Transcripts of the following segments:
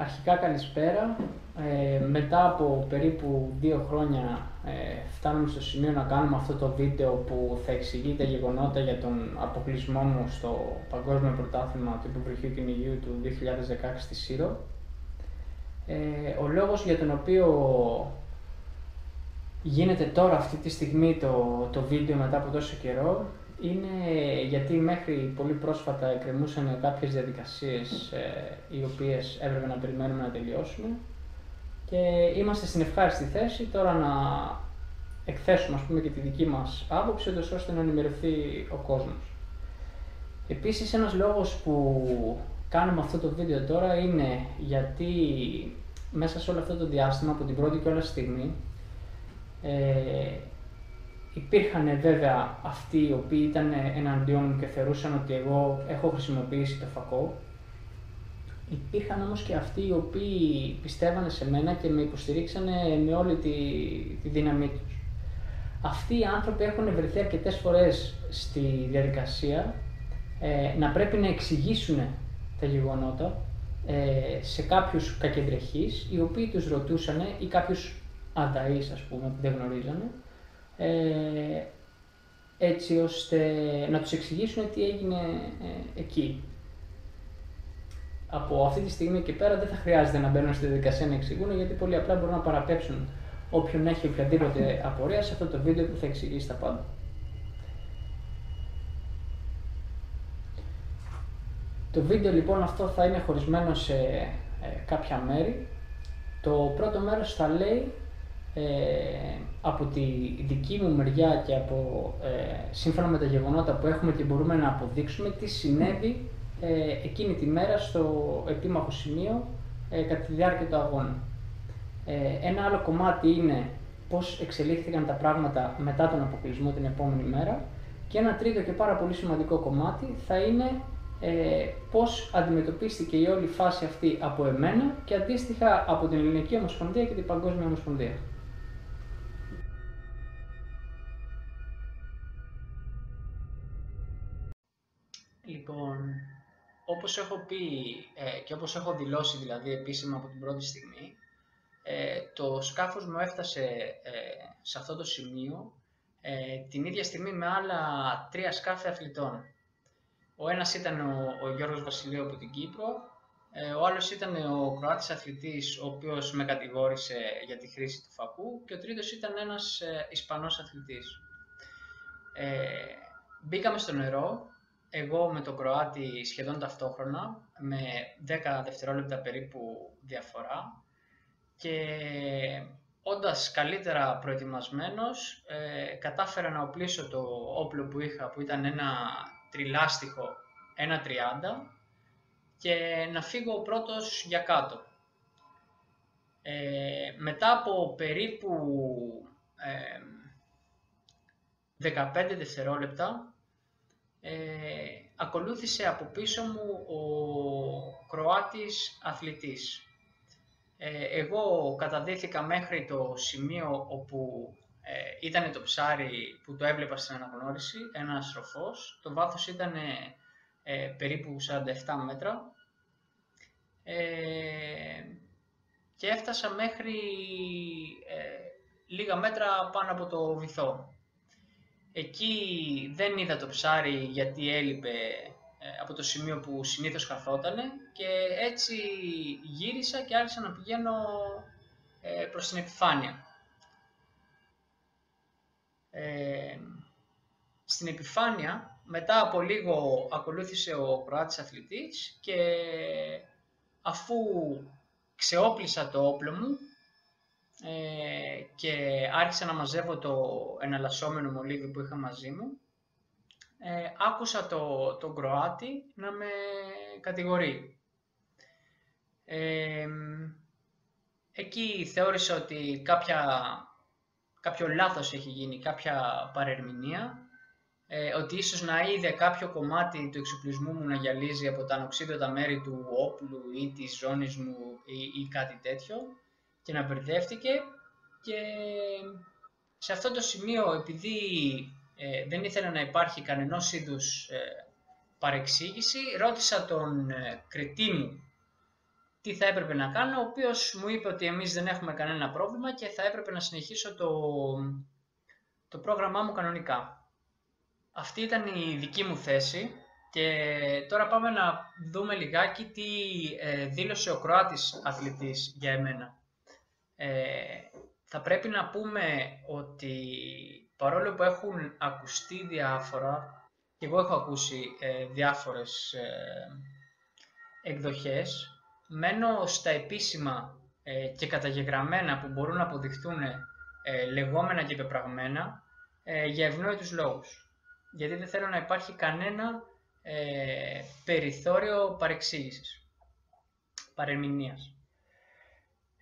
Αρχικά καλησπέρα. Μετά από περίπου 2 χρόνια φτάνουμε στο σημείο να κάνουμε αυτό το βίντεο που θα εξηγεί τα γεγονότα για τον αποκλεισμό μου στο Παγκόσμιο Πρωτάθλημα του Υποβρυχίου Κυνηγίου του 2016 στη ΣΥΡΟ. Ο λόγος για τον οποίο γίνεται τώρα αυτή τη στιγμή το βίντεο μετά από τόσο καιρό είναι γιατί μέχρι πολύ πρόσφατα εκκρεμούσαν κάποιες διαδικασίες οι οποίες έπρεπε να περιμένουμε να τελειώσουμε και είμαστε στην ευχάριστη θέση τώρα να εκθέσουμε, ας πούμε, και τη δική μας άποψη ώστε να ενημερωθεί ο κόσμος. Επίσης, ένας λόγος που κάνουμε αυτό το βίντεο τώρα είναι γιατί μέσα σε όλο αυτό το διάστημα, από την πρώτη και όλα στιγμή, υπήρχαν βέβαια αυτοί οι οποίοι ήταν εναντίον μου και θεωρούσαν ότι εγώ έχω χρησιμοποιήσει το φακό. Υπήρχαν όμως και αυτοί οι οποίοι πιστεύανε σε μένα και με υποστηρίξανε με όλη τη δύναμή τους. Αυτοί οι άνθρωποι έχουν βρεθεί αρκετές φορές στη διαδικασία να πρέπει να εξηγήσουν τα γεγονότα σε κάποιους κακεντρεχείς, οι οποίοι τους ρωτούσαν, ή κάποιους αδαείς, ας πούμε, που δεν γνωρίζανε, έτσι ώστε να τους εξηγήσουν τι έγινε εκεί. Από αυτή τη στιγμή και πέρα δεν θα χρειάζεται να μπαίνουν στη διαδικασία να εξηγούν, γιατί πολύ απλά μπορούν να παραπέψουν όποιον έχει οποιαδήποτε απορία σε αυτό το βίντεο που θα εξηγήσει τα πάντα. Το βίντεο λοιπόν αυτό θα είναι χωρισμένο σε κάποια μέρη. Το πρώτο μέρος θα λέει από τη δική μου μεριά και από, σύμφωνα με τα γεγονότα που έχουμε και μπορούμε να αποδείξουμε, τι συνέβη εκείνη τη μέρα στο επίμαχο σημείο κατά τη διάρκεια του αγώνα. Ένα άλλο κομμάτι είναι πώς εξελίχθηκαν τα πράγματα μετά τον αποκλεισμό την επόμενη μέρα, και ένα τρίτο και πάρα πολύ σημαντικό κομμάτι θα είναι πώς αντιμετωπίστηκε η όλη φάση αυτή από εμένα και αντίστοιχα από την Ελληνική Ομοσπονδία και την Παγκόσμια Ομοσπονδία. Λοιπόν, όπως έχω πει και όπως έχω δηλώσει δηλαδή επίσημα από την πρώτη στιγμή, το σκάφος μου έφτασε σε αυτό το σημείο την ίδια στιγμή με άλλα 3 σκάφη αθλητών. Ο ένας ήταν ο Γιώργος Βασιλείου από την Κύπρο, ο άλλος ήταν ο Κροάτης αθλητής, ο οποίος με κατηγόρησε για τη χρήση του φακού, και ο τρίτος ήταν ένας Ισπανός αθλητής. Μπήκαμε στο νερό, εγώ με τον Κροάτη σχεδόν ταυτόχρονα, με 10 δευτερόλεπτα περίπου διαφορά, και όντας καλύτερα προετοιμασμένος, κατάφερα να οπλίσω το όπλο που είχα, που ήταν ένα τριλάστιχο 1.30, και να φύγω ο πρώτος για κάτω. Μετά από περίπου 15 δευτερόλεπτα ακολούθησε από πίσω μου ο Κροάτης αθλητής. Εγώ καταδύθηκα μέχρι το σημείο όπου ήταν το ψάρι που το έβλεπα στην αναγνώριση, ένα στροφός. Το βάθος ήταν περίπου 47 μέτρα και έφτασα μέχρι λίγα μέτρα πάνω από το βυθό. Εκεί δεν είδα το ψάρι γιατί έλειπε από το σημείο που συνήθως καθότανε, και έτσι γύρισα και άρχισα να πηγαίνω προς την επιφάνεια. Στην επιφάνεια, μετά από λίγο, ακολούθησε ο Κροάτης αθλητής, και αφού ξεόπλισα το όπλο μου και άρχισα να μαζεύω το εναλλασσόμενο μολύβι που είχα μαζί μου, άκουσα τον Κροάτη να με κατηγορεί. Εκεί θεώρησα ότι κάποιο λάθος έχει γίνει, κάποια παρερμηνία, ότι ίσως να είδε κάποιο κομμάτι του εξοπλισμού μου να γυαλίζει από τα ανοξίδωτα μέρη του όπλου ή της ζώνης μου ή κάτι τέτοιο, και να μπερδεύτηκε. Και σε αυτό το σημείο, επειδή δεν ήθελα να υπάρχει κανενός είδους παρεξήγηση, ρώτησα τον κριτή μου τι θα έπρεπε να κάνω, ο οποίος μου είπε ότι εμείς δεν έχουμε κανένα πρόβλημα και θα έπρεπε να συνεχίσω το πρόγραμμά μου κανονικά. Αυτή ήταν η δική μου θέση και τώρα πάμε να δούμε λιγάκι τι δήλωσε ο Κροάτης αθλητής για εμένα. Θα πρέπει να πούμε ότι παρόλο που έχουν ακουστεί διάφορα, και εγώ έχω ακούσει διάφορες εκδοχές, μένω στα επίσημα και καταγεγραμμένα που μπορούν να αποδειχθούν λεγόμενα και πεπραγμένα για ευνόητους λόγους. Γιατί δεν θέλω να υπάρχει κανένα περιθώριο παρεξήγησης, παρερμηνίας.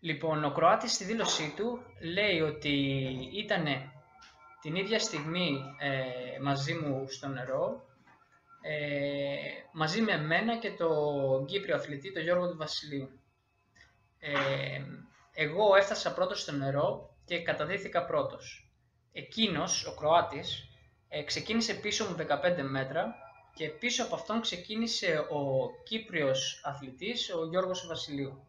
Λοιπόν, ο Κροάτης στη δήλωσή του λέει ότι ήταν την ίδια στιγμή μαζί μου στο νερό, μαζί με εμένα και τον Κύπριο αθλητή, τον Γιώργο του Βασιλείου. Εγώ έφτασα πρώτος στο νερό και καταδύθηκα πρώτος. Εκείνος, ο Κροάτης, ξεκίνησε πίσω μου 15 μέτρα και πίσω από αυτόν ξεκίνησε ο Κύπριος αθλητής, ο Γιώργος Βασιλείου.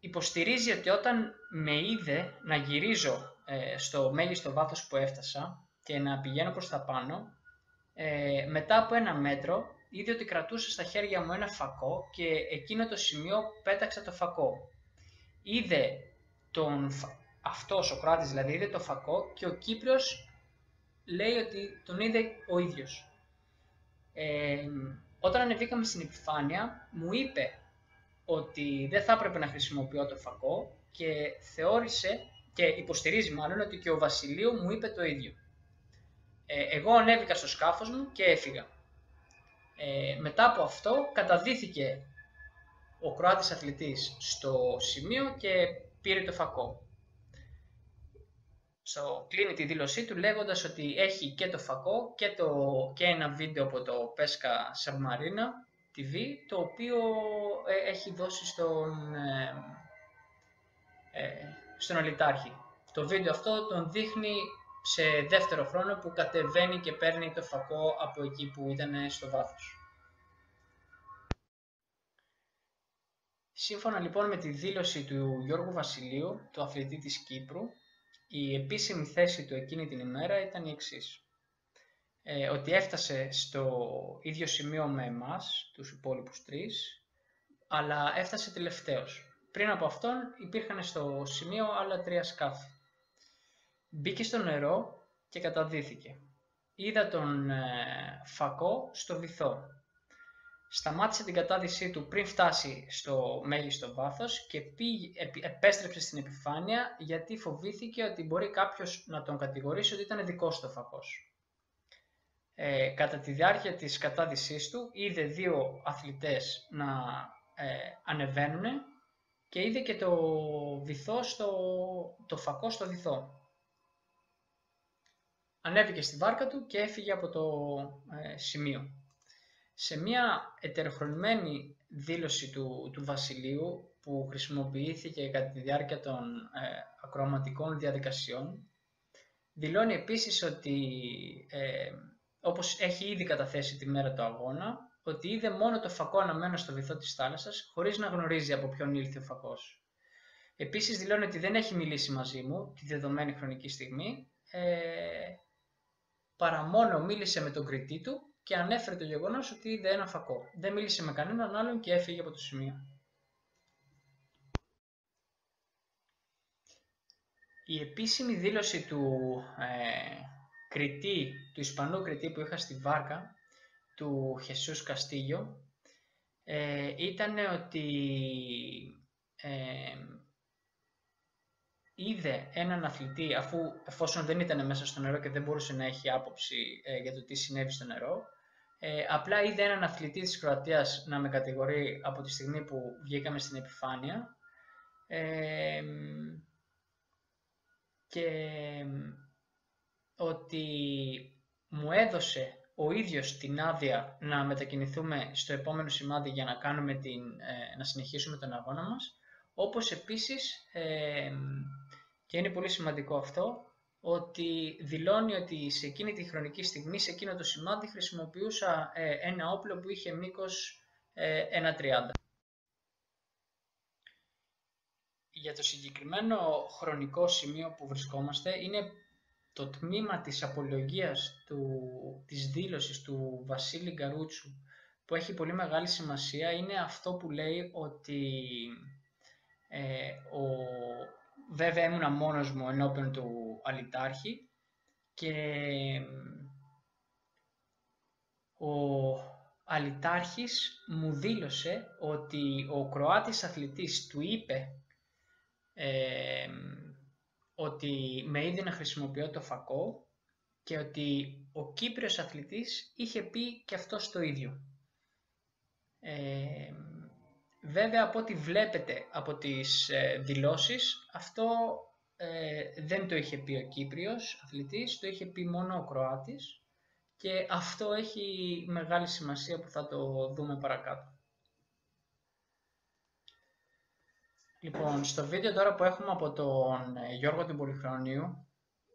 Υποστηρίζει ότι όταν με είδε να γυρίζω στο μέγιστο βάθος που έφτασα και να πηγαίνω προς τα πάνω, μετά από 1 μέτρο είδε ότι κρατούσα στα χέρια μου ένα φακό και εκείνο το σημείο πέταξα το φακό. Είδε αυτός ο Κροάτης, δηλαδή είδε το φακό και ο Κύπριος λέει ότι τον είδε ο ίδιος. Όταν ανεβήκαμε στην επιφάνεια μου είπε ότι δεν θα έπρεπε να χρησιμοποιώ το φακό και θεώρησε και υποστηρίζει μάλλον ότι και ο Βασιλείου μου είπε το ίδιο. Εγώ ανέβηκα στο σκάφος μου και έφυγα. Μετά από αυτό καταδύθηκε ο Κροάτης αθλητής στο σημείο και πήρε το φακό. Κλείνει τη δήλωσή του λέγοντας ότι έχει και το φακό και ένα βίντεο από το Pesca Submarina TV, το οποίο έχει δώσει στον Ολιτάρχη. Το βίντεο αυτό τον δείχνει σε δεύτερο χρόνο που κατεβαίνει και παίρνει το φακό από εκεί που ήταν στο βάθος. Σύμφωνα λοιπόν με τη δήλωση του Γιώργου Βασιλείου, του αθλητή της Κύπρου, η επίσημη θέση του εκείνη την ημέρα ήταν η εξής. Ότι έφτασε στο ίδιο σημείο με εμάς, τους υπόλοιπους 3, αλλά έφτασε τελευταίος. Πριν από αυτόν υπήρχαν στο σημείο άλλα 3 σκάφη. Μπήκε στο νερό και καταδύθηκε. Είδα τον φακό στο βυθό. Σταμάτησε την κατάδυσή του πριν φτάσει στο μέγιστο βάθος και επέστρεψε στην επιφάνεια γιατί φοβήθηκε ότι μπορεί κάποιος να τον κατηγορήσει ότι ήταν δικός του φακός. Κατά τη διάρκεια της κατάδυσής του είδε 2 αθλητές να ανεβαίνουν και είδε και το φακό στο βυθό. Ανέβηκε στη βάρκα του και έφυγε από το σημείο. Σε μια ετεροχρονημένη δήλωση του Βασιλείου που χρησιμοποιήθηκε κατά τη διάρκεια των ακροαματικών διαδικασιών, δηλώνει επίσης ότι όπως έχει ήδη καταθέσει τη μέρα του αγώνα, ότι είδε μόνο το φακό αναμένο στο βυθό της θάλασσας, χωρίς να γνωρίζει από ποιον ήλθε ο φακός. Επίσης δηλώνει ότι δεν έχει μιλήσει μαζί μου τη δεδομένη χρονική στιγμή, παρά μόνο μίλησε με τον κριτή του και ανέφερε το γεγονός ότι είδε ένα φακό. Δεν μίλησε με κανέναν άλλον και έφυγε από το σημείο. Η επίσημη δήλωση του Ισπανού κριτή που είχα στη βάρκα, του Χεσούς Καστίγιο, ήταν ότι είδε έναν αθλητή, εφόσον δεν ήταν μέσα στο νερό και δεν μπορούσε να έχει άποψη για το τι συνέβη στο νερό, απλά είδε έναν αθλητή της Κροατίας να με κατηγορεί από τη στιγμή που βγήκαμε στην επιφάνεια και ότι μου έδωσε ο ίδιος την άδεια να μετακινηθούμε στο επόμενο σημάδι για να, να συνεχίσουμε τον αγώνα μας, όπως επίσης, και είναι πολύ σημαντικό αυτό, ότι δηλώνει ότι σε εκείνη τη χρονική στιγμή, σε εκείνο το σημάδι, χρησιμοποιούσα ένα όπλο που είχε μήκος 1.30. Για το συγκεκριμένο χρονικό σημείο που βρισκόμαστε είναι το τμήμα της απολογίας της δήλωσης του Βασίλη Γκαρούτσου που έχει πολύ μεγάλη σημασία. Είναι αυτό που λέει ότι βέβαια ήμουνα μόνος μου ενώπιον του αλυτάρχη και ο αλυτάρχης μου δήλωσε ότι ο Κροάτης αθλητής του είπε ότι με είδε να χρησιμοποιώ το φακό και ότι ο Κύπριος αθλητής είχε πει και αυτό το ίδιο. Βέβαια από ό,τι βλέπετε από τις δηλώσεις, αυτό δεν το είχε πει ο Κύπριος αθλητής, το είχε πει μόνο ο Κροάτης και αυτό έχει μεγάλη σημασία που θα το δούμε παρακάτω. Λοιπόν, στο βίντεο τώρα που έχουμε από τον Γιώργο τον Πολυχρονίου,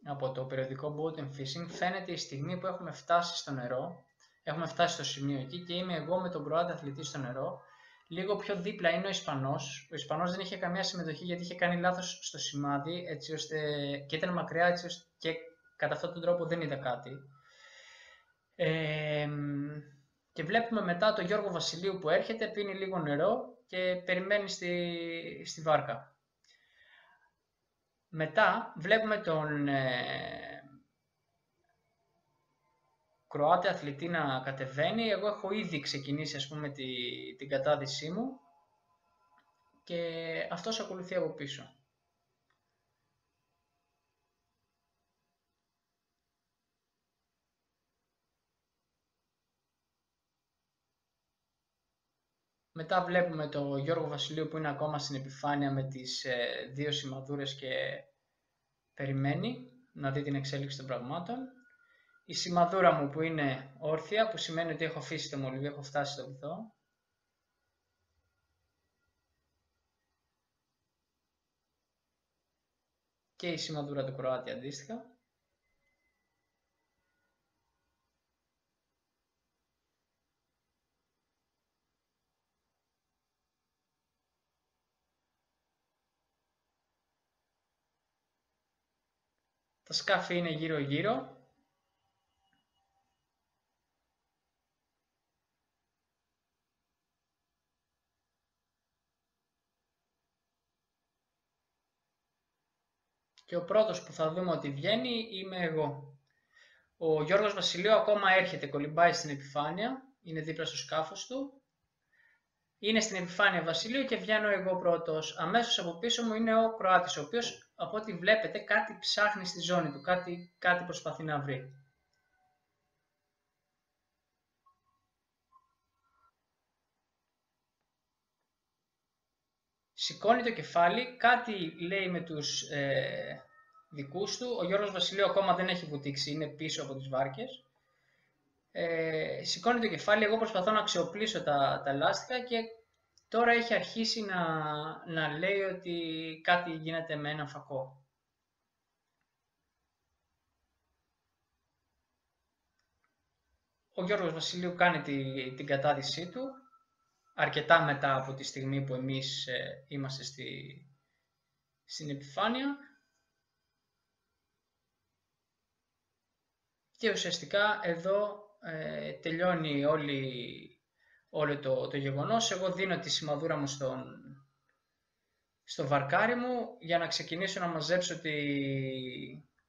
από το περιοδικό Boot and Fishing, φαίνεται η στιγμή που έχουμε φτάσει στο νερό, έχουμε φτάσει στο σημείο εκεί και είμαι εγώ με τον Κροάτη αθλητή στο νερό. Λίγο πιο δίπλα είναι ο Ισπανός. Ο Ισπανός δεν είχε καμία συμμετοχή γιατί είχε κάνει λάθος στο σημάδι έτσι ώστε... και ήταν μακριά έτσι ώστε... και κατά αυτόν τον τρόπο δεν είδα κάτι. Και βλέπουμε μετά τον Γιώργο Βασιλείου που έρχεται, πίνει λίγο νερό και περιμένει στη βάρκα. Μετά βλέπουμε τον Κροάτη αθλητή να κατεβαίνει. Εγώ έχω ήδη ξεκινήσει ας πούμε την κατάδυσή μου και αυτός ακολουθεί από πίσω. Μετά βλέπουμε τον Γιώργο Βασιλείου που είναι ακόμα στην επιφάνεια με τις δύο σημαδούρες και περιμένει να δει την εξέλιξη των πραγμάτων. Η σημαδούρα μου που είναι όρθια, που σημαίνει ότι έχω αφήσει το μολύβι, έχω φτάσει στο βυθό. Και η σημαδούρα του Κροάτη αντίστοιχα. Τα σκάφη είναι γύρω-γύρω. Και ο πρώτος που θα δούμε ότι βγαίνει είμαι εγώ. Ο Γιώργος Βασιλείου ακόμα έρχεται, κολυμπάει στην επιφάνεια, είναι δίπλα στο σκάφος του. Είναι στην επιφάνεια Βασιλείου και βγαίνω εγώ πρώτος. Αμέσως από πίσω μου είναι ο Κροάτης, ο οποίος από ό,τι βλέπετε κάτι ψάχνει στη ζώνη του, κάτι προσπαθεί να βρει. Σηκώνει το κεφάλι, κάτι λέει με τους δικούς του. Ο Γιώργος Βασιλείου ακόμα δεν έχει βουτήξει, είναι πίσω από τις βάρκες. Σηκώνει το κεφάλι, εγώ προσπαθώ να αξιοπλίσω τα λάστιχα και τώρα έχει αρχίσει να λέει ότι κάτι γίνεται με ένα φακό. Ο Γιώργος Βασιλείου κάνει την κατάδυσή του αρκετά μετά από τη στιγμή που εμείς είμαστε στην επιφάνεια και ουσιαστικά εδώ τελειώνει όλο το γεγονός. Εγώ δίνω τη σημαδούρα μου στο βαρκάρι μου για να ξεκινήσω να μαζέψω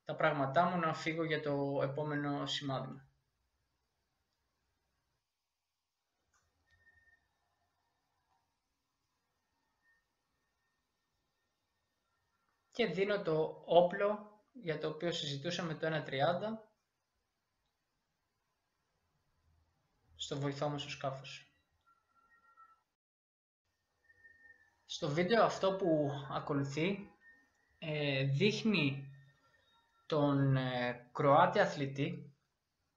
τα πράγματά μου, να φύγω για το επόμενο σημάδι μου. Και δίνω το όπλο για το οποίο συζητούσαμε, το 1.30, στο βοηθό μου στο σκάφος. Στο βίντεο αυτό που ακολουθεί δείχνει τον Κροάτη αθλητή,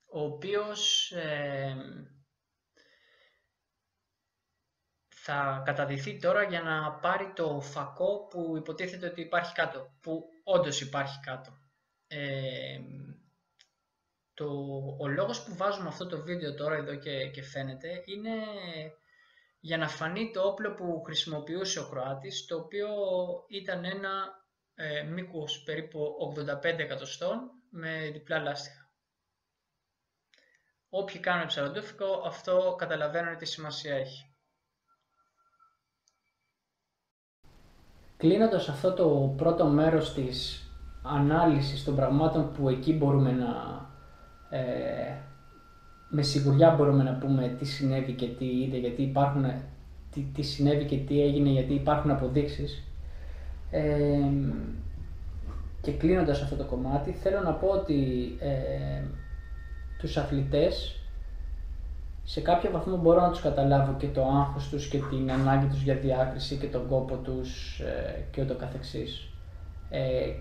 ο οποίος θα καταδυθεί τώρα για να πάρει το φακό που υποτίθεται ότι υπάρχει κάτω, που όντως υπάρχει κάτω. Ο λόγος που βάζουμε αυτό το βίντεο τώρα εδώ και φαίνεται είναι για να φανεί το όπλο που χρησιμοποιούσε ο Κροάτης, το οποίο ήταν ένα μήκος περίπου 85 εκατοστών με διπλά λάστιχα. Όποιοι κάνουν ψαροντούφικο, αυτό καταλαβαίνουν τι σημασία έχει. Κλείνοντας αυτό το πρώτο μέρος της ανάλυσης των πραγμάτων που εκεί μπορούμε να... με σιγουριά μπορούμε να πούμε τι συνέβη και τι είδε, γιατί υπάρχουν, τι συνέβη και τι έγινε, γιατί υπάρχουν αποδείξεις. Και κλείνοντας αυτό το κομμάτι, θέλω να πω ότι τους αθλητές σε κάποιο βαθμό μπορώ να τους καταλάβω, και το άγχος τους και την ανάγκη τους για διάκριση και τον κόπο τους και ούτω καθεξής.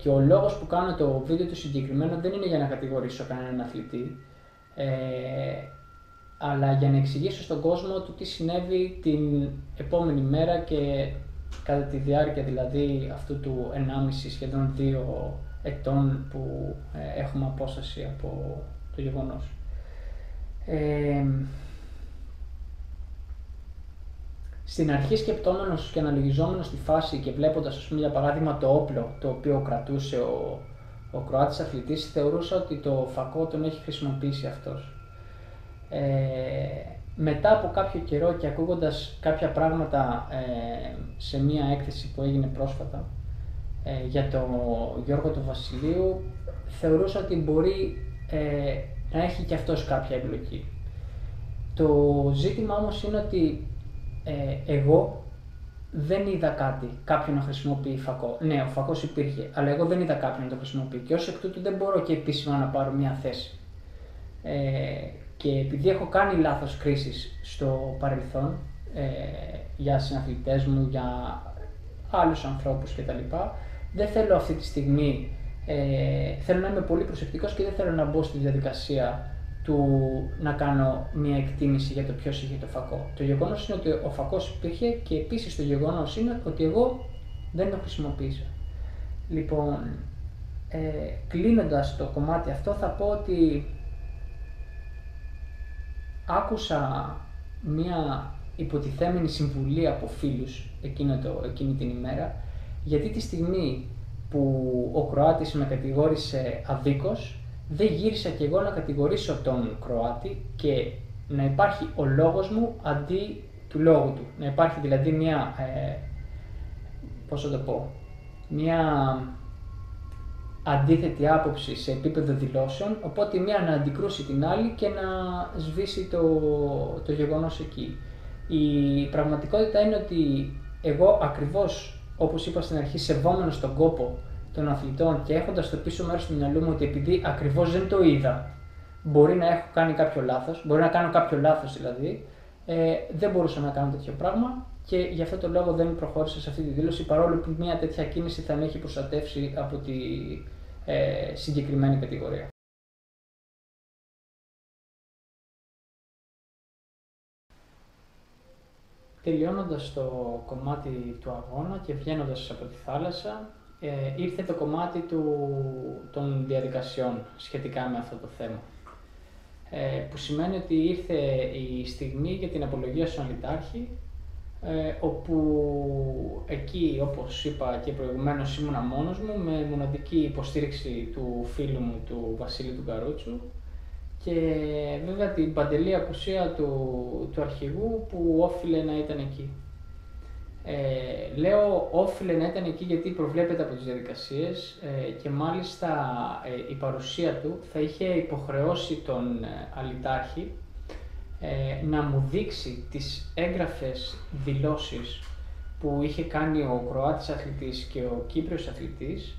Και ο λόγος που κάνω το βίντεο του συγκεκριμένο δεν είναι για να κατηγορήσω κανέναν αθλητή, αλλά για να εξηγήσω στον κόσμο του τι συνέβη την επόμενη μέρα και κατά τη διάρκεια δηλαδή αυτού του 1,5 σχεδόν 2 ετών που έχουμε απόσταση από το γεγονός. Στην αρχή, σκεπτόμενος και αναλογιζόμενος τη φάση και βλέποντας, ας πούμε, για παράδειγμα το όπλο το οποίο κρατούσε ο Κροάτης αθλητής, θεωρούσα ότι το φακό τον έχει χρησιμοποιήσει αυτός. Μετά από κάποιο καιρό και ακούγοντας κάποια πράγματα σε μία έκθεση που έγινε πρόσφατα για τον Γιώργο του Βασιλείου, θεωρούσα ότι μπορεί να έχει και αυτός κάποια εμπλοκή. Το ζήτημα όμως είναι ότι εγώ δεν είδα κάποιον να χρησιμοποιεί φακό. Ναι, ο φακός υπήρχε, αλλά εγώ δεν είδα κάποιον να το χρησιμοποιεί και ως εκ τούτου δεν μπορώ και επίσημα να πάρω μια θέση. Και επειδή έχω κάνει λάθος κρίσεις στο παρελθόν για συναθλητές μου, για άλλους ανθρώπους κτλ, δεν θέλω αυτή τη στιγμή, θέλω να είμαι πολύ προσεκτικός και δεν θέλω να μπω στη διαδικασία του να κάνω μια εκτίμηση για το ποιος είχε το φακό. Το γεγονός είναι ότι ο φακός υπήρχε και επίσης το γεγονός είναι ότι εγώ δεν το χρησιμοποίησα. Λοιπόν, κλείνοντας το κομμάτι αυτό, θα πω ότι άκουσα μια υποτιθέμενη συμβουλή από φίλους εκείνη την ημέρα, γιατί τη στιγμή που ο Κροάτης με κατηγόρησε αδίκως, δεν γύρισα κι εγώ να κατηγορήσω τον Κροάτη και να υπάρχει ο λόγος μου αντί του λόγου του. Να υπάρχει δηλαδή μια, μια αντίθετη άποψη σε επίπεδο δηλώσεων, οπότε μια να αντικρούσει την άλλη και να σβήσει το γεγονός εκεί. Η πραγματικότητα είναι ότι εγώ, ακριβώς όπως είπα στην αρχή, σεβόμενος τον κόπο των αθλητών και έχοντας το πίσω μέρος του μυαλού μου ότι επειδή ακριβώς δεν το είδα, μπορεί να έχω κάνει κάποιο λάθος, μπορεί να κάνω κάποιο λάθος δηλαδή, δεν μπορούσα να κάνω τέτοιο πράγμα και γι' αυτό το λόγο δεν προχώρησα σε αυτή τη δήλωση, παρόλο που μια τέτοια κίνηση θα με έχει προστατεύσει από τη συγκεκριμένη κατηγορία. Τελειώνοντας το κομμάτι του αγώνα και βγαίνοντας από τη θάλασσα, ήρθε το κομμάτι των διαδικασιών σχετικά με αυτό το θέμα, που σημαίνει ότι ήρθε η στιγμή για την απολογία στον Αλυτάρχη, όπου εκεί, όπως είπα και προηγουμένως, ήμουνα μόνος μου με μοναδική υποστήριξη του φίλου μου, του Βασίλη του Γκαρούτσου, και βέβαια την παντελή ακουσία του αρχηγού που όφιλε να ήταν εκεί. Λέω όφιλε να ήταν εκεί γιατί προβλέπεται από τις διαδικασίες, και μάλιστα η παρουσία του θα είχε υποχρεώσει τον Αλυτάρχη να μου δείξει τις έγγραφες δηλώσεις που είχε κάνει ο Κροάτης αθλητής και ο Κύπριος αθλητής,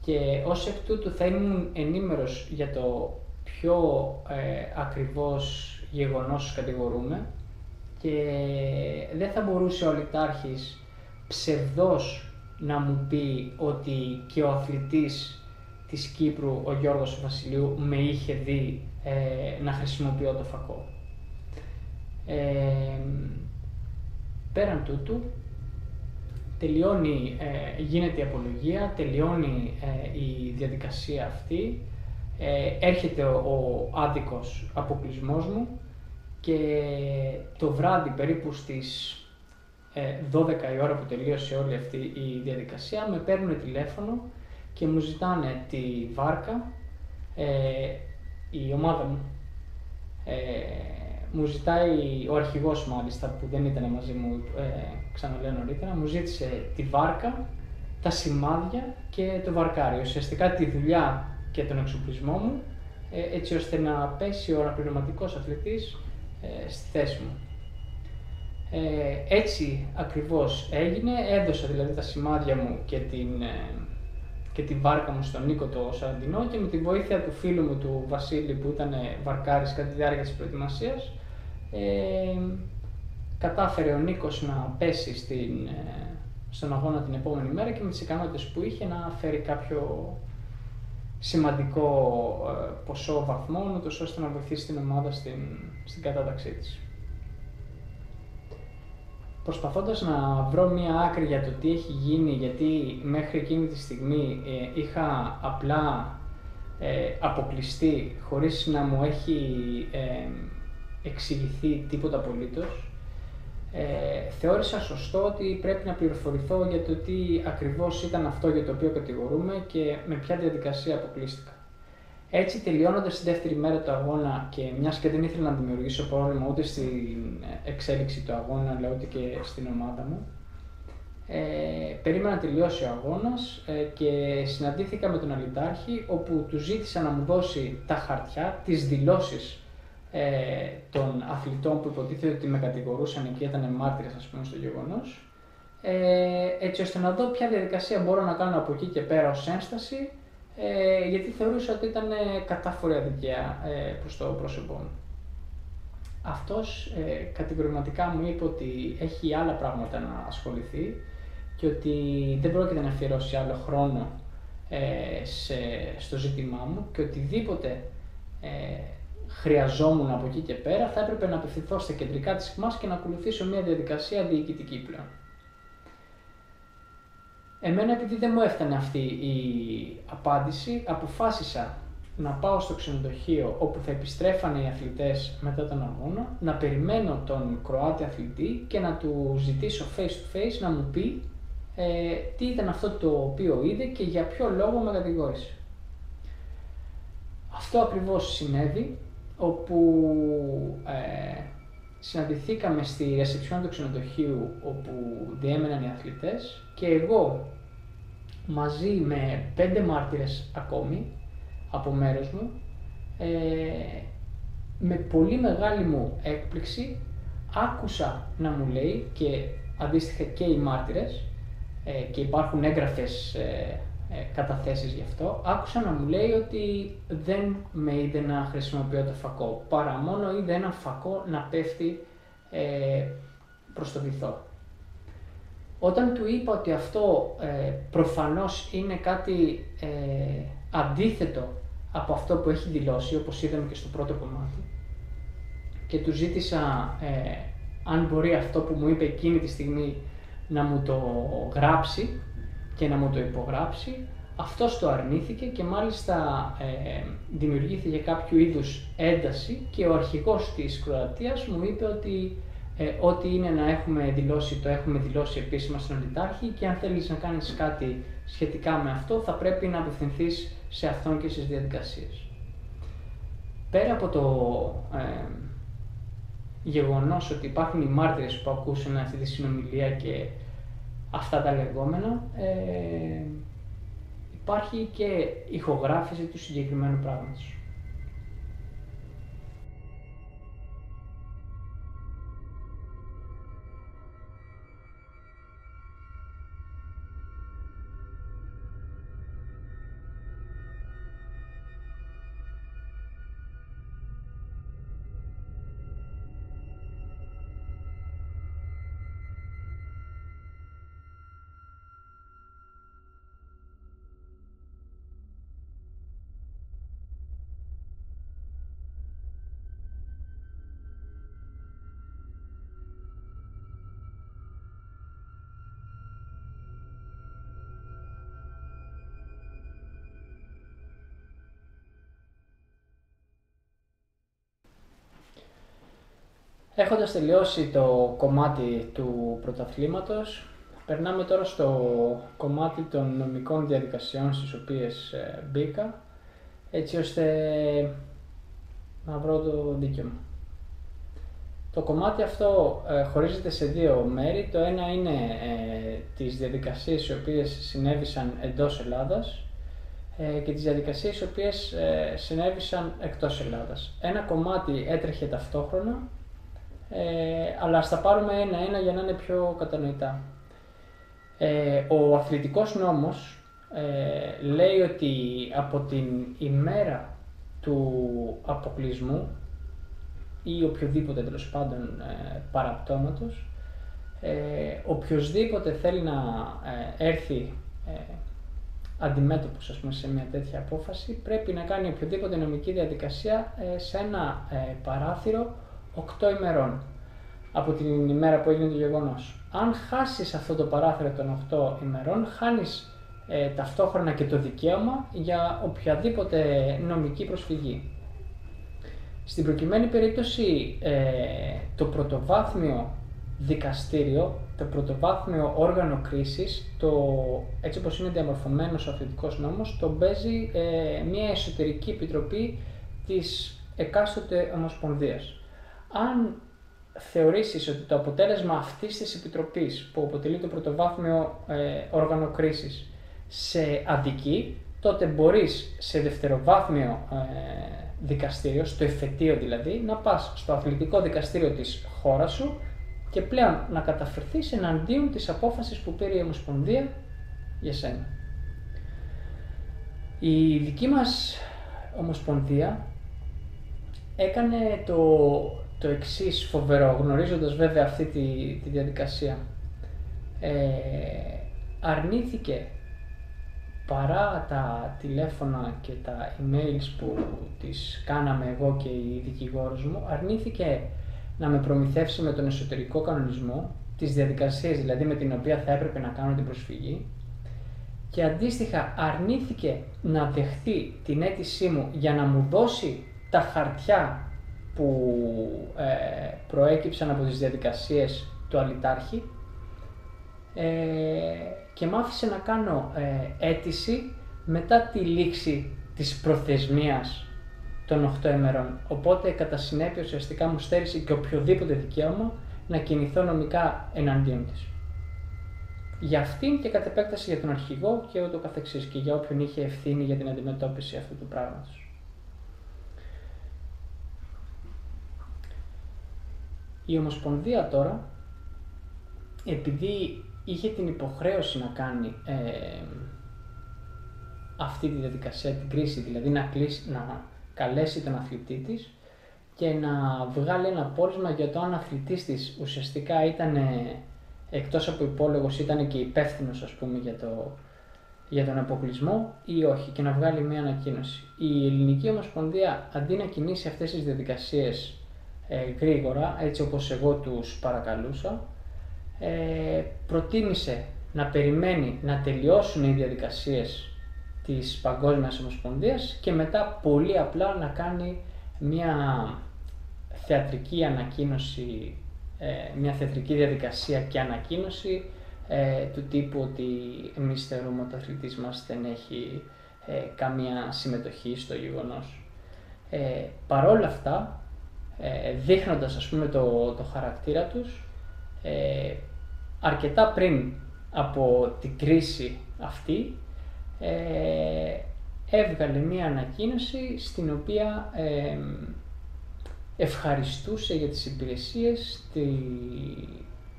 και ως εκ τούτου θα ήμουν ενήμερος για το ποιο ακριβώς γεγονός κατηγορούμε, και δεν θα μπορούσε ο Αλυτάρχης ψευδός να μου πει ότι και ο αθλητής της Κύπρου, ο Γιώργος Βασιλείου, με είχε δει να χρησιμοποιώ το φακό. Πέραν τούτου, γίνεται η απολογία, τελειώνει η διαδικασία αυτή, έρχεται ο άδικος αποκλεισμός μου, και το βράδυ περίπου στις 12 η ώρα που τελείωσε όλη αυτή η διαδικασία, με παίρνουν τηλέφωνο και μου ζητάνε τη βάρκα, η ομάδα μου. Μου ζητάει ο αρχηγός μάλιστα, που δεν ήταν μαζί μου, ξαναλέω νωρίτερα, μου ζήτησε τη βάρκα, τα σημάδια και το βαρκάριο. Ουσιαστικά τη δουλειά και τον εξοπλισμό μου, έτσι ώστε να πέσει ο αναπληρωματικός αθλητής στη θέση μου. Έτσι ακριβώς έγινε, έδωσα δηλαδή τα σημάδια μου και τη βάρκα μου στον Νίκο το Σαραντινό και με τη βοήθεια του φίλου μου του Βασίλη που ήταν βαρκάρης κατά τη διάρκεια της προετοιμασίας, κατάφερε ο Νίκος να πέσει στον αγώνα την επόμενη μέρα και με τις ικανότητες που είχε να φέρει κάποιο σημαντικό ποσό βαθμών, ούτως ώστε να βοηθήσει την ομάδα στην κατάταξή της. Προσπαθώντας να βρω μία άκρη για το τι έχει γίνει, γιατί μέχρι εκείνη τη στιγμή είχα απλά αποκλειστεί χωρίς να μου έχει εξηγηθεί τίποτα απολύτως, θεώρησα σωστό ότι πρέπει να πληροφορηθώ για το τι ακριβώς ήταν αυτό για το οποίο κατηγορούμε και με ποια διαδικασία αποκλείστηκα. Έτσι, τελειώνοντας τη δεύτερη μέρα του αγώνα και μιας και δεν ήθελα να δημιουργήσω πρόβλημα ούτε στην εξέλιξη του αγώνα αλλά ούτε και στην ομάδα μου, περίμενα να τελειώσει ο αγώνας και συναντήθηκα με τον αλυτάρχη, όπου του ζήτησα να μου δώσει τα χαρτιά, τις δηλώσεις των αθλητών που υποτίθεται ότι με κατηγορούσαν και ήταν μάρτυρες, ας πούμε, στο γεγονός, έτσι ώστε να δω ποια διαδικασία μπορώ να κάνω από εκεί και πέρα ως ένσταση, γιατί θεωρούσα ότι ήταν κατάφορη αδικία προς το πρόσωπό μου. Αυτός κατηγορηματικά μου είπε ότι έχει άλλα πράγματα να ασχοληθεί και ότι δεν πρόκειται να αφιερώσει άλλο χρόνο στο ζήτημά μου και οτιδήποτε χρειαζόμουν από εκεί και πέρα θα έπρεπε να απευθυνθώ στα κεντρικά της ΚΜΑΣ και να ακολουθήσω μια διαδικασία διοικητική πλέον. Εμένα, επειδή δεν μου έφτανε αυτή η απάντηση, αποφάσισα να πάω στο ξενοδοχείο όπου θα επιστρέφανε οι αθλητές μετά τον αγώνα, να περιμένω τον Κροάτη αθλητή και να του ζητήσω face to face να μου πει τι ήταν αυτό το οποίο είδε και για ποιο λόγο με κατηγόρησε. Αυτό ακριβώς συνέβη, όπου συναντηθήκαμε στη ρεσεψιόν του ξενοδοχείου όπου διέμεναν οι αθλητές και εγώ μαζί με 5 μάρτυρες ακόμη από μέρος μου, με πολύ μεγάλη μου έκπληξη άκουσα να μου λέει, και αντίστοιχα και οι μάρτυρες, και υπάρχουν έγγραφες καταθέσεις γι' αυτό, άκουσα να μου λέει ότι δεν με είδε να χρησιμοποιώ το φακό, παρά μόνο είδε ένα φακό να πέφτει προς το βυθό. Όταν του είπα ότι αυτό προφανώς είναι κάτι αντίθετο από αυτό που έχει δηλώσει, όπως είδαμε και στο πρώτο κομμάτι, και του ζήτησα αν μπορεί αυτό που μου είπε εκείνη τη στιγμή να μου το γράψει και να μου το υπογράψει, αυτός το αρνήθηκε και μάλιστα δημιουργήθηκε κάποιο είδους ένταση και ο αρχηγός της Κροατίας μου είπε ότι ό,τι είναι να έχουμε δηλώσει, το έχουμε δηλώσει επίσημα στον αλυτάρχη και αν θέλεις να κάνεις κάτι σχετικά με αυτό θα πρέπει να απευθυνθείς σε αυτόν και στις διαδικασίες. Πέρα από το γεγονός ότι υπάρχουν οι μάρτυρες που ακούσαν αυτή τη συνομιλία και αυτά τα λεγόμενα, υπάρχει και ηχογράφηση του συγκεκριμένου πράγματος. Έχοντας τελειώσει το κομμάτι του πρωταθλήματος, περνάμε τώρα στο κομμάτι των νομικών διαδικασιών στις οποίες μπήκα, έτσι ώστε να βρω το δίκαιο μου. Το κομμάτι αυτό χωρίζεται σε δύο μέρη. Το ένα είναι τις διαδικασίες οι οποίες συνέβησαν εντός Ελλάδας και τις διαδικασίες οι οποίες συνέβησαν εκτός Ελλάδας. Ένα κομμάτι έτρεχε ταυτόχρονα, αλλά ας τα πάρουμε ένα-ένα για να είναι πιο κατανοητά. Ο αθλητικός νόμος λέει ότι από την ημέρα του αποκλεισμού ή οποιοδήποτε τέλος πάντων παραπτώματος, οποιοσδήποτε θέλει να έρθει αντιμέτωπος, ας πούμε, σε μια τέτοια απόφαση, πρέπει να κάνει οποιοδήποτε νομική διαδικασία σε ένα παράθυρο 8 ημερών από την ημέρα που έγινε το γεγονός. Αν χάσεις αυτό το παράθυρο των 8 ημερών, χάνεις ταυτόχρονα και το δικαίωμα για οποιαδήποτε νομική προσφυγή. Στην προκειμένη περίπτωση, το πρωτοβάθμιο δικαστήριο, το πρωτοβάθμιο όργανο κρίσης, έτσι όπως είναι διαμορφωμένος ο αθλητικός νόμος, τον παίζει μια εσωτερική επιτροπή της εκάστοτε ομοσπονδίας. Αν θεωρήσεις ότι το αποτέλεσμα αυτής της επιτροπής, που αποτελεί το πρωτοβάθμιο όργανο κρίσης, σε αδικεί, τότε μπορείς σε δευτεροβάθμιο δικαστήριο, στο εφετείο δηλαδή, να πας στο αθλητικό δικαστήριο της χώρας σου και πλέον να καταφερθείς εναντίον της απόφασης που πήρε η Ομοσπονδία για σένα. Η δική μας Ομοσπονδία έκανε το εξής φοβερό, γνωρίζοντας βέβαια αυτή τη διαδικασία. Αρνήθηκε, παρά τα τηλέφωνα και τα emails που τις κάναμε εγώ και η δικηγόρος μου, αρνήθηκε να με προμηθεύσει με τον εσωτερικό κανονισμό, τις διαδικασίες δηλαδή με την οποία θα έπρεπε να κάνω την προσφυγή, και αντίστοιχα αρνήθηκε να δεχτεί την αίτησή μου για να μου δώσει τα χαρτιά που προέκυψαν από τις διαδικασίες του αλυτάρχη, και μ' άφησε να κάνω αίτηση μετά τη λήξη της προθεσμίας των 8 ημερών. Οπότε, κατά συνέπεια, ουσιαστικά μου στέρισε και οποιοδήποτε δικαίωμα να κινηθώ νομικά εναντίον της. Για αυτήν και κατ' επέκταση για τον αρχηγό και ούτω καθεξής, και για όποιον είχε ευθύνη για την αντιμετώπιση αυτού του πράγματος. Η Ομοσπονδία τώρα, επειδή είχε την υποχρέωση να κάνει αυτή τη διαδικασία, την κρίση, δηλαδή να καλέσει τον αθλητή της και να βγάλει ένα πόρισμα για το αν αθλητής της ουσιαστικά ήταν, εκτός από υπόλογος, ήταν και υπεύθυνος, ας πούμε, για τον αποκλεισμό ή όχι, και να βγάλει μια ανακοίνωση. Η Ελληνική Ομοσπονδία, αντί να κινήσει αυτές τις διαδικασίες γρήγορα, έτσι όπως εγώ τους παρακαλούσα, προτίμησε να περιμένει να τελειώσουν οι διαδικασίες της Παγκόσμιας Ομοσπονδίας και μετά πολύ απλά να κάνει μια θεατρική ανακοίνωση, μια θεατρική διαδικασία και ανακοίνωση του τύπου ότι εμείς θεωρούμε ότι ο αθλητής μας δεν έχει καμία συμμετοχή στο γεγονός. Παρόλα αυτά, δείχνοντας, ας πούμε, το χαρακτήρα τους, αρκετά πριν από την κρίση αυτή, έβγαλε μία ανακοίνωση στην οποία ευχαριστούσε για τις υπηρεσίες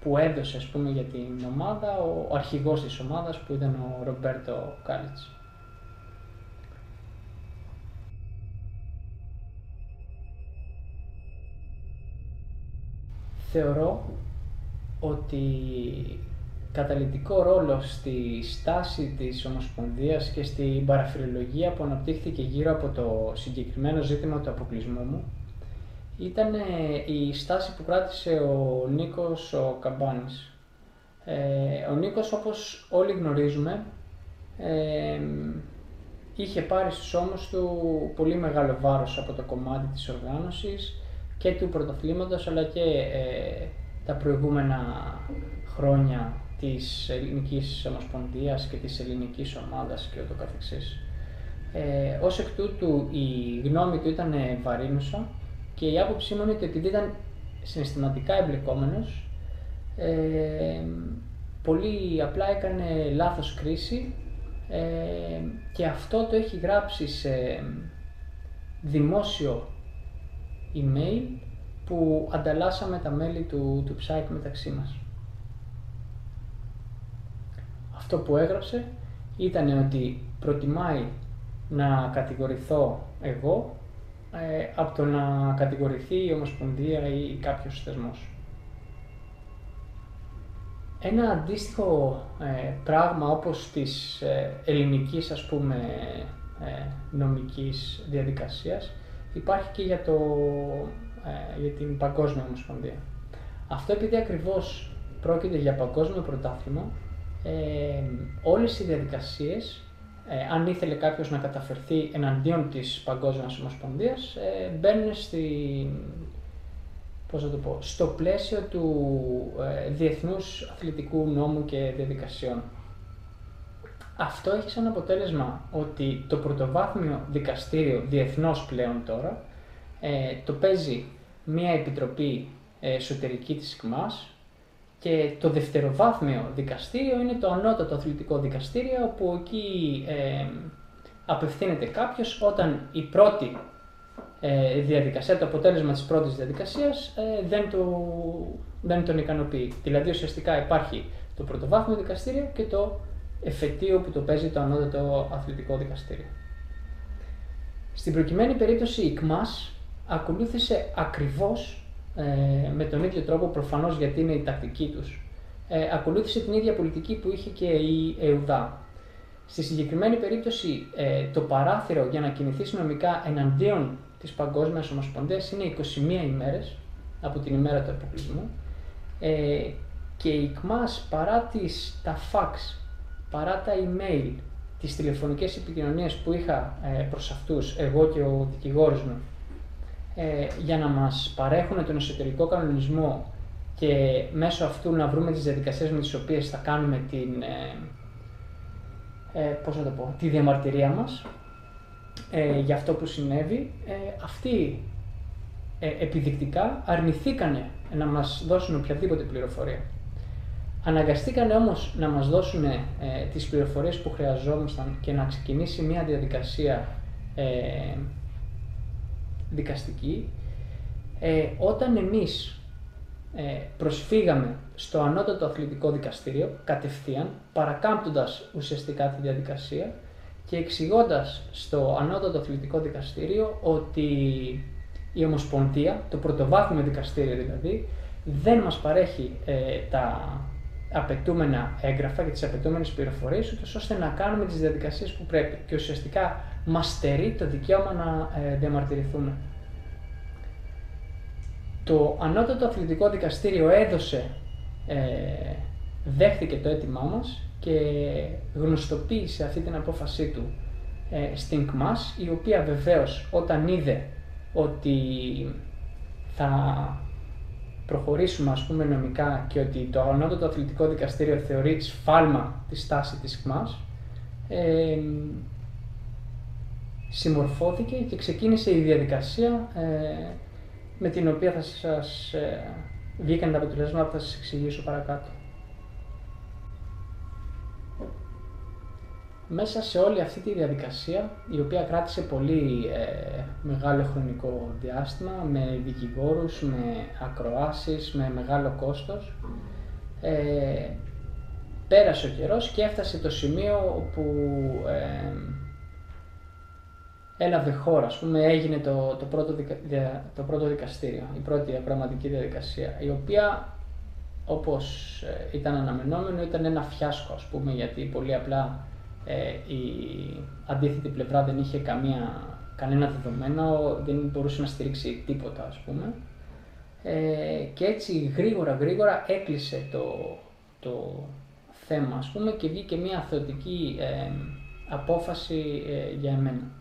που έδωσε, ας πούμε, για την ομάδα ο αρχηγός της ομάδας, που ήταν ο Ρομπέρτο Κάλιτς. Θεωρώ ότι καταλυτικό ρόλο στη στάση της Ομοσπονδίας και στην παραφιλολογία που αναπτύχθηκε γύρω από το συγκεκριμένο ζήτημα του αποκλεισμού μου ήταν η στάση που κράτησε ο Νίκος Καμπάνης. Ο Νίκος, όπως όλοι γνωρίζουμε, είχε πάρει στους ώμους του πολύ μεγάλο βάρος από το κομμάτι της οργάνωσης και του πρωταθλήματος αλλά και τα προηγούμενα χρόνια της Ελληνικής Ομοσπονδίας και της Ελληνικής Ομάδας και ούτω καθεξής. Ως εκ τούτου η γνώμη του ήταν βαρύνουσα και η άποψή μου είναι ότι επειδή ήταν συναισθηματικά εμπλεκόμενος, πολύ απλά έκανε λάθος κρίση και αυτό το έχει γράψει σε δημόσιο email που ανταλλάσσαμε τα μέλη του ψάικ μεταξύ μας. Αυτό που έγραψε ήταν ότι προτιμάει να κατηγορηθώ εγώ από το να κατηγορηθεί η Ομοσπονδία ή κάποιος θεσμός. Ένα αντίστοιχο πράγμα όπως της ελληνικής, ας πούμε, νομικής διαδικασίας υπάρχει και για την Παγκόσμια Ομοσπονδία. Αυτό επειδή ακριβώς πρόκειται για παγκόσμιο πρωτάθλημα, όλες οι διαδικασίες, αν ήθελε κάποιος να καταφερθεί εναντίον της Παγκόσμιας Ομοσπονδίας, μπαίνουν στο πλαίσιο του διεθνούς αθλητικού νόμου και διαδικασιών. Αυτό έχει σαν αποτέλεσμα ότι το πρωτοβάθμιο δικαστήριο, διεθνώς πλέον τώρα, το παίζει μια επιτροπή εσωτερική της ΚΜΑΣ και το δευτεροβάθμιο δικαστήριο είναι το ανώτατο αθλητικό δικαστήριο, όπου εκεί απευθύνεται κάποιος όταν η πρώτη διαδικασία, το αποτέλεσμα της πρώτης διαδικασίας δεν τον ικανοποιεί. Δηλαδή ουσιαστικά υπάρχει το πρωτοβάθμιο δικαστήριο και το εφετείο που το παίζει το ανώτατο αθλητικό δικαστήριο. Στην προκειμένη περίπτωση η ΚΜΑΣ ακολούθησε ακριβώς με τον ίδιο τρόπο, προφανώς γιατί είναι η τακτική τους, ακολούθησε την ίδια πολιτική που είχε και η ΕΟΥΔΑ. Στη συγκεκριμένη περίπτωση το παράθυρο για να κινηθεί νομικά εναντίον της Παγκόσμιας Ομοσπονδίας είναι 21 ημέρες από την ημέρα του αποκλεισμού και η ΚΜΑΣ παρά τα φαξ, παρά τα email, τις τηλεφωνικές επικοινωνίες που είχα προς αυτούς, εγώ και ο δικηγόρος μου, για να μας παρέχουν τον εσωτερικό κανονισμό και μέσω αυτού να βρούμε τις διαδικασίες με τις οποίες θα κάνουμε τη διαμαρτυρία μας για αυτό που συνέβη, αυτοί επιδεικτικά αρνηθήκανε να μας δώσουν οποιαδήποτε πληροφορία. Αναγκαστήκανε όμως να μας δώσουν τις πληροφορίες που χρειαζόμασταν και να ξεκινήσει μια διαδικασία δικαστική. Όταν εμείς προσφύγαμε στο ανώτατο αθλητικό δικαστήριο κατευθείαν, παρακάμπτοντας ουσιαστικά τη διαδικασία και εξηγώντας στο ανώτατο αθλητικό δικαστήριο ότι η Ομοσπονδία, το πρωτοβάθμιο δικαστήριο δηλαδή, δεν μας παρέχει τα απαιτούμενα έγγραφα και τις απαιτούμενες πληροφορίες, ώστε να κάνουμε τις διαδικασίες που πρέπει και ουσιαστικά μας στερεί το δικαίωμα να διαμαρτυρηθούμε. Το ανώτατο αθλητικό δικαστήριο δέχθηκε το αίτημά μας και γνωστοποίησε αυτή την απόφασή του στην ΚΜΑΣ, η οποία βεβαίως όταν είδε ότι θα προχωρήσουμε, ας πούμε, νομικά και ότι το ανώτατο αθλητικό δικαστήριο θεωρεί σφάλμα τη στάση της ΚΜΑΣ, συμμορφώθηκε και ξεκίνησε η διαδικασία με την οποία θα σας βγήκαν τα αποτελέσματα που θα σας εξηγήσω παρακάτω. Μέσα σε όλη αυτή τη διαδικασία, η οποία κράτησε πολύ μεγάλο χρονικό διάστημα, με δικηγόρους, με ακροάσεις, με μεγάλο κόστος, πέρασε ο καιρός και έφτασε το σημείο όπου έλαβε χώρα, ας πούμε, έγινε το πρώτο δικαστήριο, η πρώτη πραγματική διαδικασία, η οποία, όπως ήταν αναμενόμενο, ήταν ένα φιάσκο, ας πούμε, γιατί πολύ απλά η αντίθετη πλευρά δεν είχε κανένα δεδομένο, δεν μπορούσε να στηρίξει τίποτα, ας πούμε, και έτσι γρήγορα έκλεισε το θέμα, ας πούμε, και βγήκε μια θεωτική απόφαση για εμένα.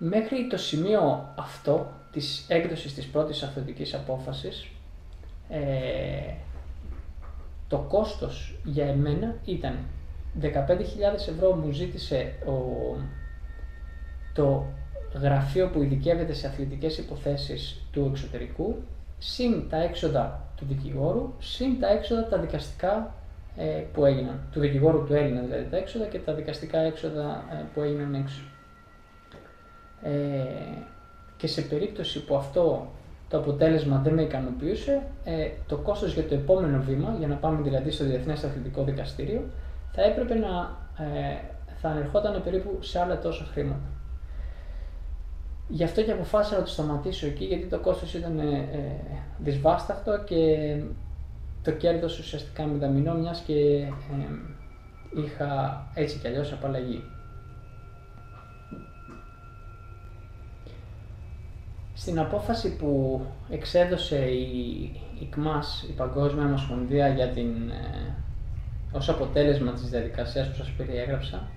Μέχρι το σημείο αυτό της έκδοσης της πρώτης αυθεντικής απόφασης, το κόστος για εμένα ήταν 15.000 ευρώ, μου ζήτησε το γραφείο που ειδικεύεται σε αθλητικές υποθέσεις του εξωτερικού, συν τα έξοδα του δικηγόρου, συν τα έξοδα τα δικαστικά που έγιναν. Του δικηγόρου του Έλληνα δηλαδή τα έξοδα και τα δικαστικά έξοδα που έγιναν έξω. Και σε περίπτωση που αυτό το αποτέλεσμα δεν με ικανοποιούσε, το κόστος για το επόμενο βήμα, για να πάμε δηλαδή στο Διεθνές Αθλητικό Δικαστήριο, θα έπρεπε να θα ανερχόταν περίπου σε άλλα τόσα χρήματα. Γι' αυτό και αποφάσισα να το σταματήσω εκεί, γιατί το κόστος ήταν δυσβάσταχτο και το κέρδος ουσιαστικά μηδαμινό, μιας και είχα έτσι κι αλλιώς απαλλαγή. Στην απόφαση που εξέδωσε η ΚΜΑΣ, η Παγκόσμια Ομοσπονδία, για την, ως αποτέλεσμα της διαδικασίας που σας περιέγραψα,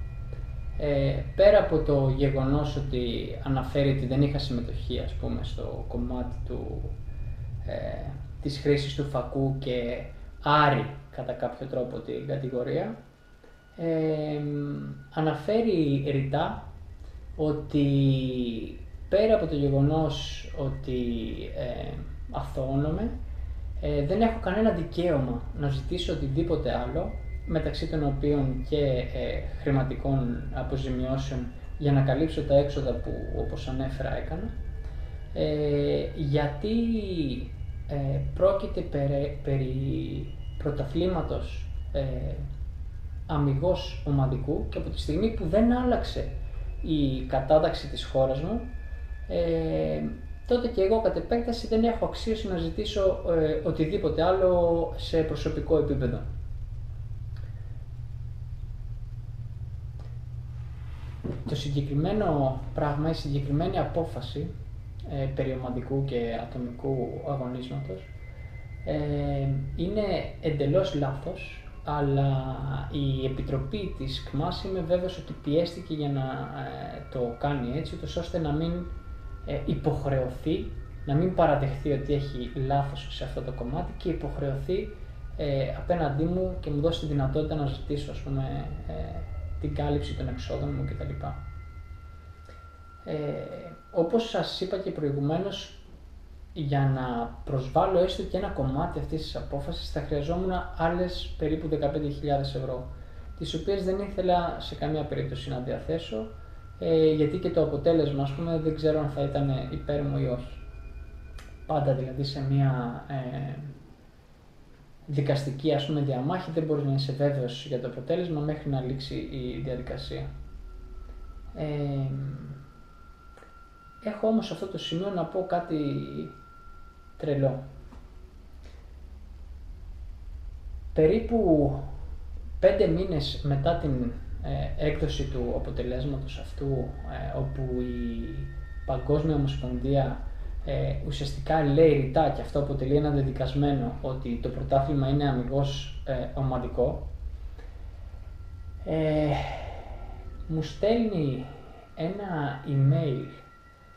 πέρα από το γεγονός ότι αναφέρει ότι δεν είχα συμμετοχή, ας πούμε, στο κομμάτι του, της χρήσης του φακού και άρει κατά κάποιο τρόπο την κατηγορία, αναφέρει ρητά ότι πέρα από το γεγονός ότι αθωώνομαι, δεν έχω κανένα δικαίωμα να ζητήσω οτιδήποτε άλλο, μεταξύ των οποίων και χρηματικών αποζημιώσεων, για να καλύψω τα έξοδα που, όπως ανέφερα, έκανα, γιατί πρόκειται περί πρωταθλήματος αμιγώς ομαδικού, και από τη στιγμή που δεν άλλαξε η κατάταξη της χώρας μου, τότε και εγώ κατ' επέκταση δεν έχω αξίωση να ζητήσω οτιδήποτε άλλο σε προσωπικό επίπεδο. Το συγκεκριμένο πράγμα, η συγκεκριμένη απόφαση περί ομαδικού και ατομικού αγωνίσματος είναι εντελώς λάθος, αλλά η Επιτροπή της ΚΜΑΣ, είμαι βέβαιος ότι πιέστηκε για να το κάνει έτσι, ώστε να μην υποχρεωθεί, να μην παραδεχθεί ότι έχει λάθος σε αυτό το κομμάτι και υποχρεωθεί απέναντί μου και μου δώσει τη δυνατότητα να ζητήσω, ας πούμε, την κάλυψη των εξόδων μου κτλ. Όπως σας είπα και προηγουμένως, για να προσβάλλω έστω και ένα κομμάτι αυτής της απόφασης, θα χρειαζόμουν άλλες περίπου 15.000 ευρώ, τις οποίες δεν ήθελα σε καμία περίπτωση να διαθέσω, γιατί και το αποτέλεσμα, ας πούμε, δεν ξέρω αν θα ήταν υπέρ μου ή όχι. Πάντα δηλαδή σε μια δικαστική, ας πούμε, διαμάχη δεν μπορείς να είσαι βέβαιος για το αποτέλεσμα μέχρι να λήξει η διαδικασία. Έχω όμως σε αυτό το σημείο να πω κάτι τρελό. Περίπου 5 μήνες μετά την έκδοση του αποτελέσματος αυτού, όπου η Παγκόσμια Ομοσπονδία ουσιαστικά λέει ρητά, και αυτό αποτελεί ένα δεδικασμένο, ότι το πρωτάθλημα είναι αμιγώς ομαδικό, μου στέλνει ένα email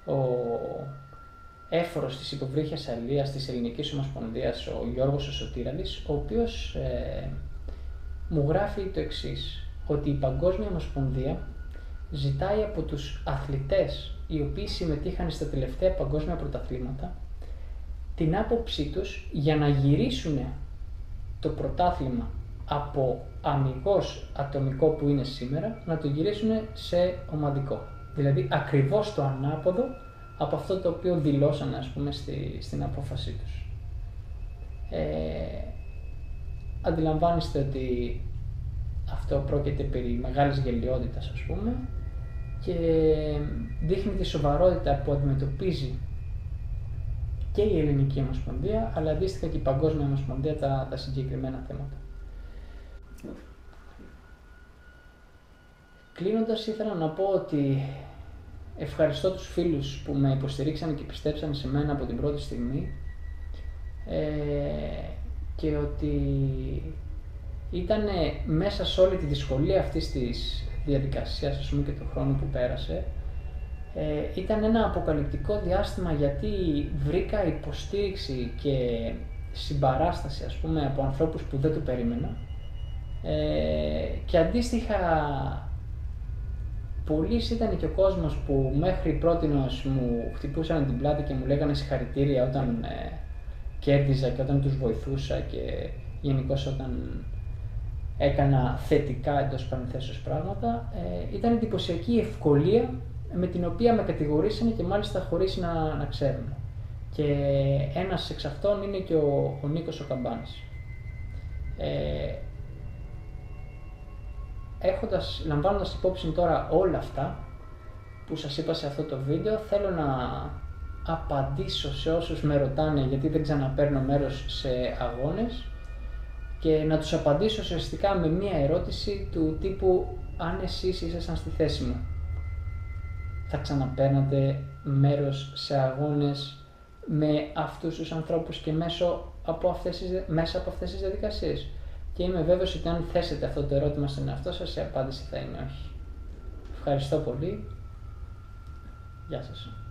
ο έφορος της υποβρύχιας αλίας της Ελληνικής Ομοσπονδίας, ο Γιώργος Σωτήραλης, ο οποίος μου γράφει το εξής, ότι η Παγκόσμια Ομοσπονδία ζητάει από τους αθλητές οι οποίοι συμμετείχαν στα τελευταία παγκόσμια πρωταθλήματα την άποψή τους για να γυρίσουν το πρωτάθλημα από αμιγώς ατομικό που είναι σήμερα, να το γυρίσουν σε ομαδικό. Δηλαδή ακριβώς το ανάποδο από αυτό το οποίο δηλώσανε, ας πούμε, στην απόφασή τους. Αντιλαμβάνεστε ότι αυτό πρόκειται περί μεγάλης γελιότητας, ας πούμε, και δείχνει τη σοβαρότητα που αντιμετωπίζει και η Ελληνική Ομοσπονδία, αλλά αντίστοιχα και η Παγκόσμια Ομοσπονδία τα συγκεκριμένα θέματα. Κλείνοντας, ήθελα να πω ότι ευχαριστώ τους φίλους που με υποστηρίξαν και πιστέψαν σε μένα από την πρώτη στιγμή, και ότι ήταν μέσα σε όλη τη δυσκολία αυτής της διαδικασίας, ας πούμε, και του χρόνου που πέρασε, Ήταν ένα αποκαλυπτικό διάστημα, γιατί βρήκα υποστήριξη και συμπαράσταση, ας πούμε, από ανθρώπους που δεν το περίμενα, και αντίστοιχα πολλής ήταν και ο κόσμος που μέχρι πρότινος μου χτυπούσαν την πλάτη και μου λέγανε συγχαρητήρια όταν κέρδιζα και όταν τους βοηθούσα και γενικώς όταν έκανα θετικά εντός παρενθέσεως πράγματα. Ήταν εντυπωσιακή η ευκολία με την οποία με κατηγορήσανε, και μάλιστα χωρίς να ξέρουν. Και ένας εξ αυτών είναι και ο Νίκος ο Καμπάνης. Λαμβάνοντας υπόψη τώρα όλα αυτά που σας είπα σε αυτό το βίντεο, θέλω να απαντήσω σε όσους με ρωτάνε γιατί δεν ξαναπαίρνω μέρος σε αγώνες, και να τους απαντήσω ουσιαστικά με μία ερώτηση του τύπου: αν εσείς ήσασταν στη θέση μου, θα ξαναπαίρνατε μέρος σε αγώνες με αυτούς τους ανθρώπους και μέσα από αυτές τις διαδικασίες? Και είμαι βέβαιος ότι αν θέσετε αυτό το ερώτημα στον εαυτό σας, η απάντηση θα είναι όχι. Ευχαριστώ πολύ. Γεια σας.